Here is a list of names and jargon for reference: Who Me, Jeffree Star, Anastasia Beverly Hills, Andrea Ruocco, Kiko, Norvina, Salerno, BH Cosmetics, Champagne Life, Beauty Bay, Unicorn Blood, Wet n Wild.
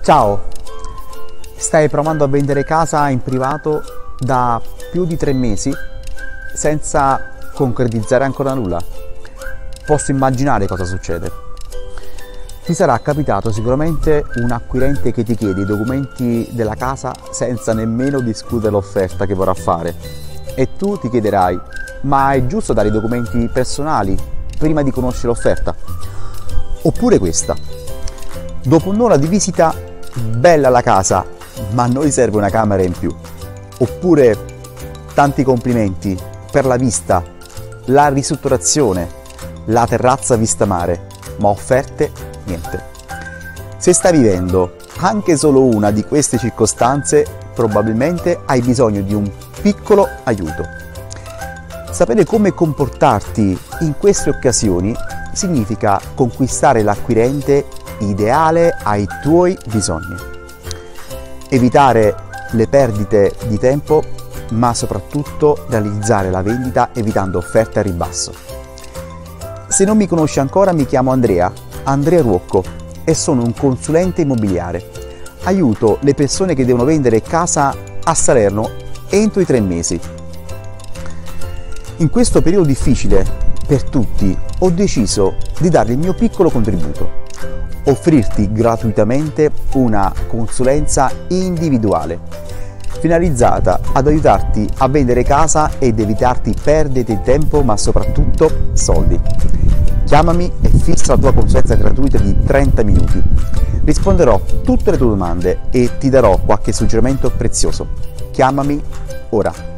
Ciao, stai provando a vendere casa in privato da più di 3 mesi senza concretizzare ancora nulla? Posso immaginare cosa succede. Ti sarà capitato sicuramente un acquirente che ti chiede i documenti della casa senza nemmeno discutere l'offerta che vorrà fare e tu ti chiederai: ma è giusto dare i documenti personali prima di conoscere l'offerta? Oppure questa: dopo un'ora di visita, bella la casa, ma a noi serve una camera in più. Oppure: tanti complimenti per la vista, la ristrutturazione, la terrazza vista mare, ma offerte niente. Se stai vivendo anche solo una di queste circostanze, probabilmente hai bisogno di un piccolo aiuto. Sapere come comportarti in queste occasioni significa conquistare l'acquirente ideale ai tuoi bisogni, evitare le perdite di tempo, ma soprattutto realizzare la vendita evitando offerte a ribasso. Se non mi conosci ancora, mi chiamo Andrea Ruocco e sono un consulente immobiliare. Aiuto le persone che devono vendere casa a Salerno entro i 3 mesi. In questo periodo difficile per tutti ho deciso di dare il mio piccolo contributo, offrirti gratuitamente una consulenza individuale finalizzata ad aiutarti a vendere casa ed evitarti perdite di tempo, ma soprattutto soldi. Chiamami e fissa la tua consulenza gratuita di 30 minuti. Risponderò a tutte le tue domande e ti darò qualche suggerimento prezioso. Chiamami ora.